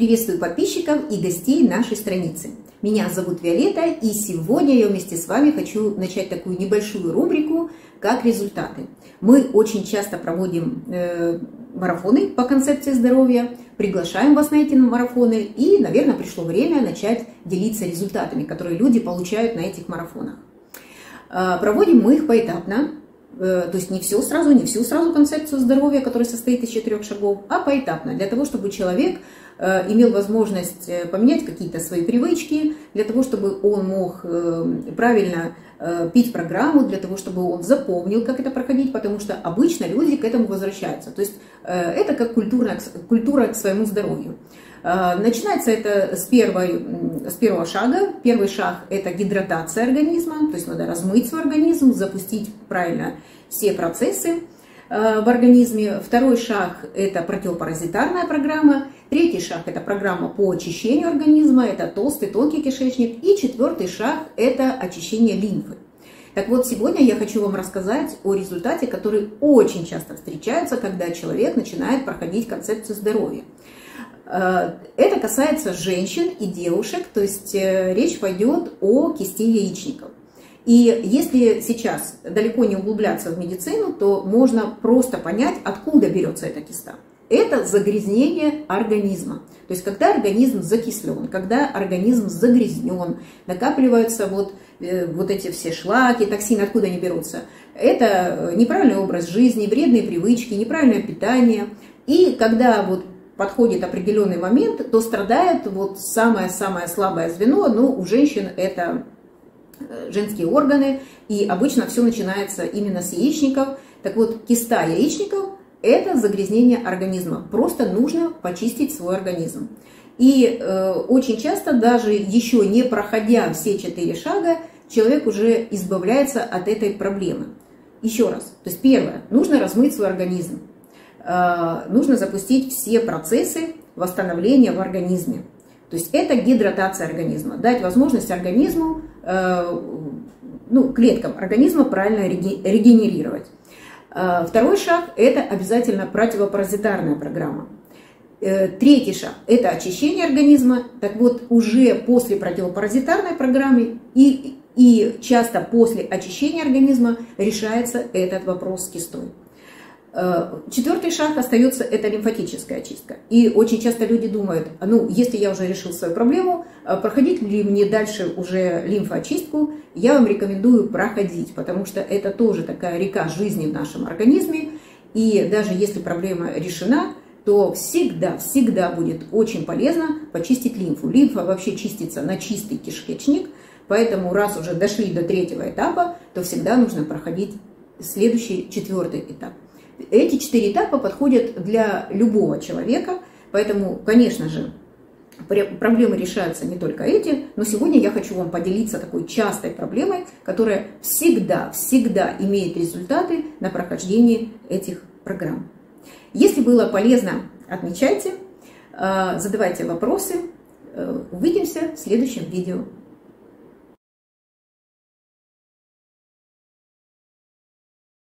Приветствую подписчиков и гостей нашей страницы. Меня зовут Виолетта, и сегодня я вместе с вами хочу начать такую небольшую рубрику, как результаты. Мы очень часто проводим марафоны по концепции здоровья, приглашаем вас на эти марафоны, и, наверное, пришло время начать делиться результатами, которые люди получают на этих марафонах. Проводим мы их поэтапно. То есть не всю сразу концепцию здоровья, которая состоит из 4 шагов, а поэтапно, для того, чтобы человек имел возможность поменять какие-то свои привычки, для того, чтобы он мог правильно пить программу, для того, чтобы он запомнил, как это проходить, потому что обычно люди к этому возвращаются. То есть это как культура к своему здоровью. Начинается это с первого шага. Первый шаг – это гидратация организма, то есть надо размыть свой организм, запустить правильно все процессы в организме. Второй шаг – это противопаразитарная программа. Третий шаг – это программа по очищению организма, это толстый, тонкий кишечник. И четвертый шаг – это очищение лимфы. Так вот, сегодня я хочу вам рассказать о результате, который очень часто встречается, когда человек начинает проходить концепцию здоровья. Это касается женщин и девушек, то есть речь пойдет о кисте яичников. И если сейчас далеко не углубляться в медицину, то можно просто понять, откуда берется эта киста. Это загрязнение организма. То есть когда организм закислен, когда организм загрязнен, накапливаются вот эти все шлаки, токсины, откуда они берутся. Это неправильный образ жизни, вредные привычки, неправильное питание. И когда подходит определенный момент, то страдает самое-самое слабое звено, но у женщин это женские органы, и обычно все начинается именно с яичников. Так вот, киста яичников – это загрязнение организма, просто нужно почистить свой организм. И очень часто, даже еще не проходя все 4 шага, человек уже избавляется от этой проблемы. Еще раз, то есть первое, нужно размыть свой организм. Нужно запустить все процессы восстановления в организме. То есть это гидратация организма, дать возможность организму, клеткам организма правильно регенерировать. Второй шаг – это обязательно противопаразитарная программа. Третий шаг – это очищение организма. Так вот, уже после противопаразитарной программы и часто после очищения организма решается этот вопрос с кистой. Четвертый шаг остается это лимфатическая очистка. И очень часто люди думают, если я уже решил свою проблему, проходить ли мне дальше уже лимфоочистку? Я вам рекомендую проходить, потому что это тоже такая река жизни в нашем организме. И даже если проблема решена, то всегда будет очень полезно почистить лимфу. Лимфа вообще чистится на чистый кишечник, поэтому раз уже дошли до третьего этапа, то всегда нужно проходить следующий, четвертый этап. Эти 4 этапа подходят для любого человека, поэтому, конечно же, проблемы решаются не только эти, но сегодня я хочу вам поделиться такой частой проблемой, которая всегда имеет результаты на прохождении этих программ. Если было полезно, отмечайте, задавайте вопросы. Увидимся в следующем видео.